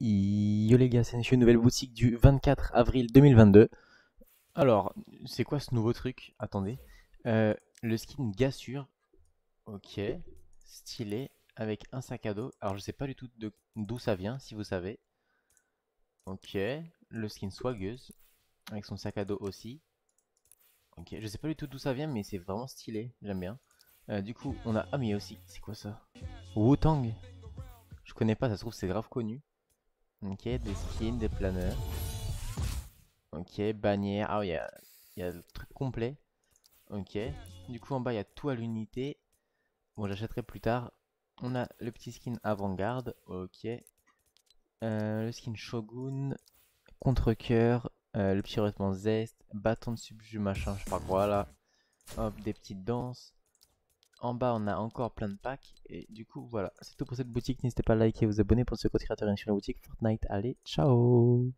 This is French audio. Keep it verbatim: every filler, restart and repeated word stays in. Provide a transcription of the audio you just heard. Yo les gars, c'est une nouvelle boutique du vingt-quatre avril deux mille vingt-deux. Alors, c'est quoi ce nouveau truc? Attendez. Euh, le skin Gassure. Ok. Stylé. Avec un sac à dos. Alors, je sais pas du tout d'où ça vient, si vous savez. Ok. Le skin Swagueuse. Avec son sac à dos aussi. Ok. Je sais pas du tout d'où ça vient, mais c'est vraiment stylé. J'aime bien. Euh, du coup, on a. Ah, mais aussi. C'est quoi ça? Wu-Tang. Je connais pas, ça se trouve, c'est grave connu. Ok, des skins, des planeurs. Ok, bannière. Ah oui, il y, y a le truc complet. Ok. Du coup, en bas, il y a tout à l'unité. Bon, j'achèterai plus tard. On a le petit skin avant-garde. Ok. Euh, le skin Shogun. Contre-coeur. Euh, le petit revêtement Zest. Bâton de subjus, machin, je sais pas quoi là. Hop, des petites danses. En bas, on a encore plein de packs. Et du coup, voilà. C'est tout pour cette boutique. N'hésitez pas à liker et vous abonner pour ce code créateur sur la boutique Fortnite. Allez, ciao!